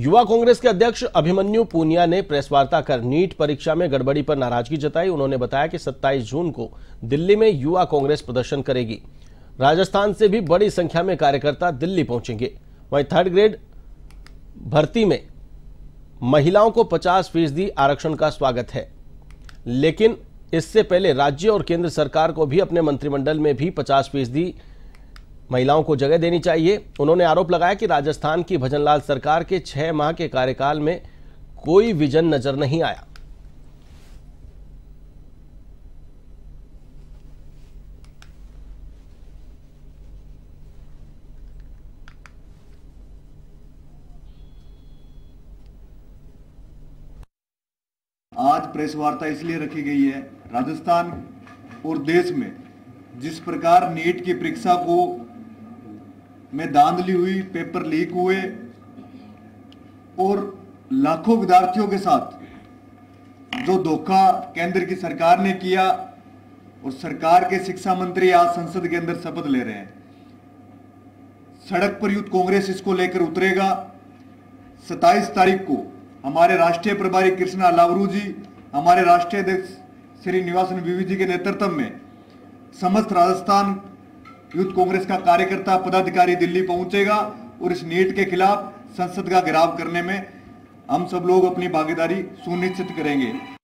युवा कांग्रेस के अध्यक्ष अभिमन्यु पूनिया ने प्रेस वार्ता कर नीट परीक्षा में गड़बड़ी पर नाराजगी जताई। उन्होंने बताया कि 27 जून को दिल्ली में युवा कांग्रेस प्रदर्शन करेगी। राजस्थान से भी बड़ी संख्या में कार्यकर्ता दिल्ली पहुंचेंगे। वहीं थर्ड ग्रेड भर्ती में महिलाओं को 50% आरक्षण का स्वागत है, लेकिन इससे पहले राज्य और केंद्र सरकार को भी अपने मंत्रिमंडल में भी 50% महिलाओं को जगह देनी चाहिए। उन्होंने आरोप लगाया कि राजस्थान की भजनलाल सरकार के 6 माह के कार्यकाल में कोई विजन नजर नहीं आया। आज प्रेस वार्ता इसलिए रखी गई है, राजस्थान और देश में जिस प्रकार नीट की परीक्षा को में धांधली हुई, पेपर लीक हुए और लाखों विद्यार्थियों के साथ जो धोखा केंद्र की सरकार ने किया, और सरकार के शिक्षा मंत्री आज संसद के अंदर शपथ ले रहे हैं। सड़क पर यूथ कांग्रेस इसको लेकर उतरेगा। 27 तारीख को हमारे राष्ट्रीय प्रभारी कृष्णा लावरू जी, हमारे राष्ट्रीय अध्यक्ष श्री निवासन बीवी जी के नेतृत्व में समस्त राजस्थान यूथ कांग्रेस का कार्यकर्ता पदाधिकारी दिल्ली पहुंचेगा और इस नीट के खिलाफ संसद का घेराव करने में हम सब लोग अपनी भागीदारी सुनिश्चित करेंगे।